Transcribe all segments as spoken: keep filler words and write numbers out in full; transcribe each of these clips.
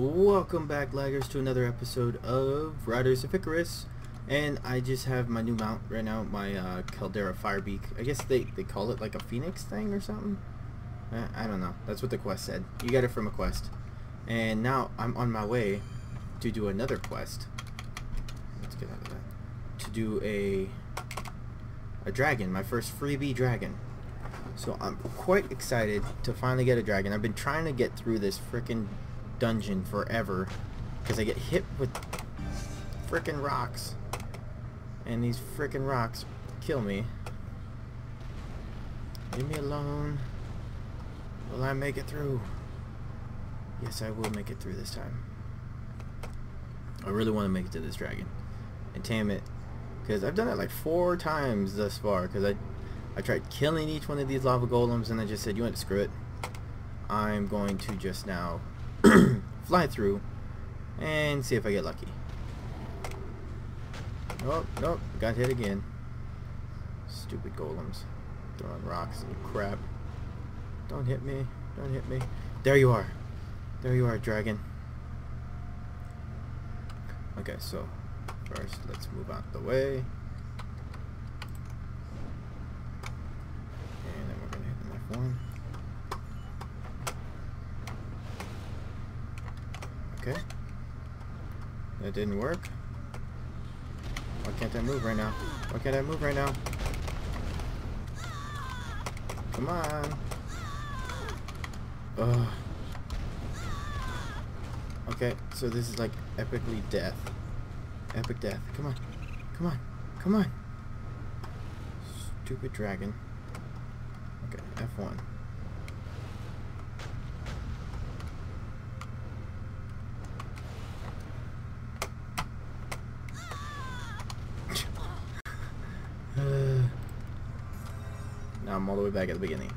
Welcome back, laggers, to another episode of Riders of Icarus. And I just have my new mount right now, my uh, Caldera Firebeak. I guess they, they call it like a phoenix thing or something? Uh, I don't know. That's what the quest said. You got it from a quest. And now I'm on my way to do another quest. Let's get out of that. To do a, a dragon, my first freebie dragon. So I'm quite excited to finally get a dragon. I've been trying to get through this frickin' dungeon forever because I get hit with frickin' rocks. And these frickin' rocks kill me. Leave me alone. Will I make it through? Yes, I will make it through this time. I really want to make it to this dragon. And damn it. Because I've done it like four times thus far. Because I... I tried killing each one of these lava golems, and I just said, you want to screw it. I'm going to just now fly through and see if I get lucky. Oh, nope, got hit again. Stupid golems. Throwing rocks and crap. Don't hit me, don't hit me. There you are. There you are, dragon. Okay, so first, let's move out the way. One. Okay. That didn't work. Why can't I move right now? Why can't I move right now? Come on. Ugh. Okay, so this is like epically death. Epic death. Come on. Come on. Come on. Stupid dragon. Okay, F one. Now I'm all the way back at the beginning.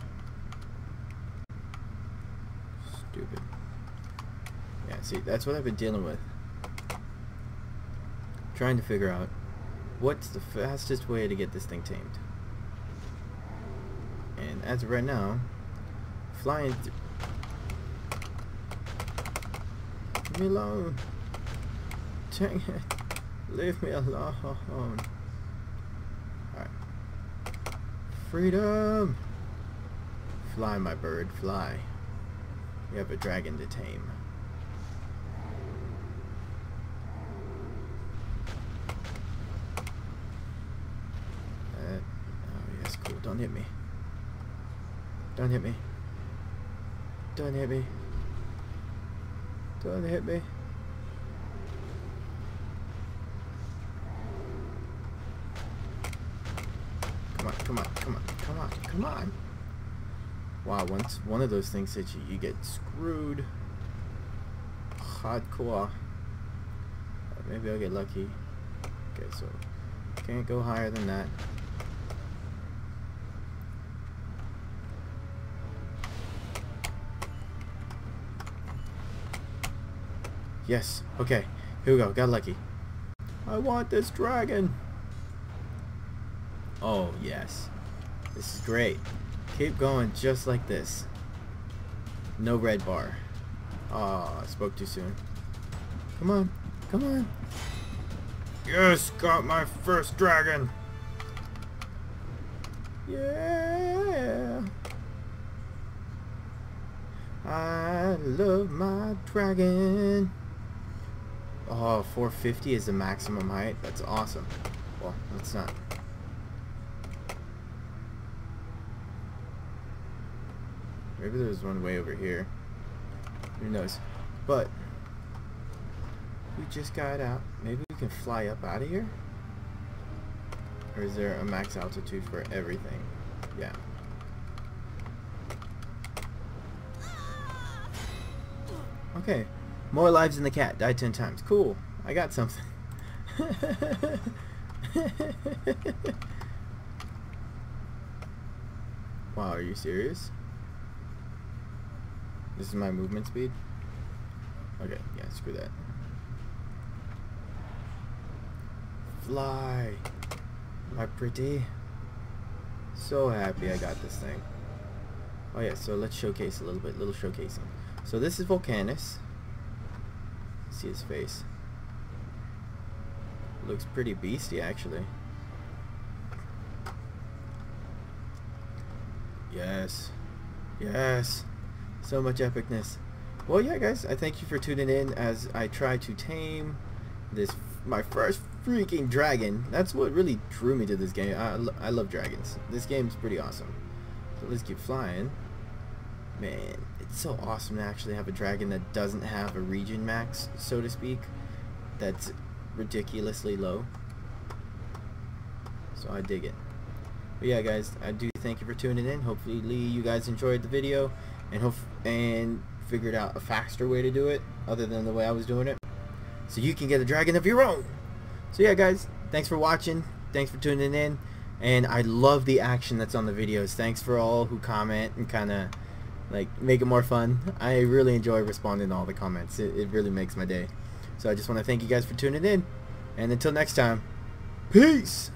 Stupid. Yeah, see, that's what I've been dealing with. Trying to figure out what's the fastest way to get this thing tamed. And as of right now, flying through. Leave me alone. Dang it. Leave me alone. Alright. Freedom! Fly, my bird, fly. You have a dragon to tame. Uh, oh, yes, cool. Don't hit me. Don't hit me. Don't hit me. Don't hit me. Come on, come on, come on, come on, come on. Wow, once one of those things hits you, you get screwed. Hardcore. Maybe I'll get lucky. Okay, so can't go higher than that. Yes, okay, here we go, got lucky. I want this dragon! Oh, yes. This is great. Keep going just like this. No red bar. Aw, oh, I spoke too soon. Come on, come on. Yes, got my first dragon! Yeah! I love my dragon! Oh, four fifty is the maximum height. That's awesome. Well, that's not. Maybe there's one way over here. Who knows? But we just got out. Maybe we can fly up out of here? Or is there a max altitude for everything? Yeah. Okay. More lives than the cat. Died ten times. Cool. I got something. Wow, are you serious? This is my movement speed? Okay, yeah, screw that. Fly. My pretty. So happy I got this thing. Oh yeah, so let's showcase a little bit. Little showcasing. So this is Vulkanus. see his face. Looks pretty beastly, actually. Yes. Yes. So much epicness. Well, yeah, guys, I thank you for tuning in as I try to tame this, my first freaking dragon. That's what really drew me to this game. I, I love dragons. This game's pretty awesome. So let's keep flying. Man, it's so awesome to actually have a dragon that doesn't have a region max, so to speak. That's ridiculously low. So I dig it. But yeah, guys, I do thank you for tuning in. Hopefully you guys enjoyed the video and hope and figured out a faster way to do it other than the way I was doing it, so you can get a dragon of your own. So yeah, guys, thanks for watching, thanks for tuning in, and I love the action that's on the videos. Thanks for all who comment and kind of like make it more fun. I really enjoy responding to all the comments. It, it really makes my day. So I just want to thank you guys for tuning in, and until next time, peace.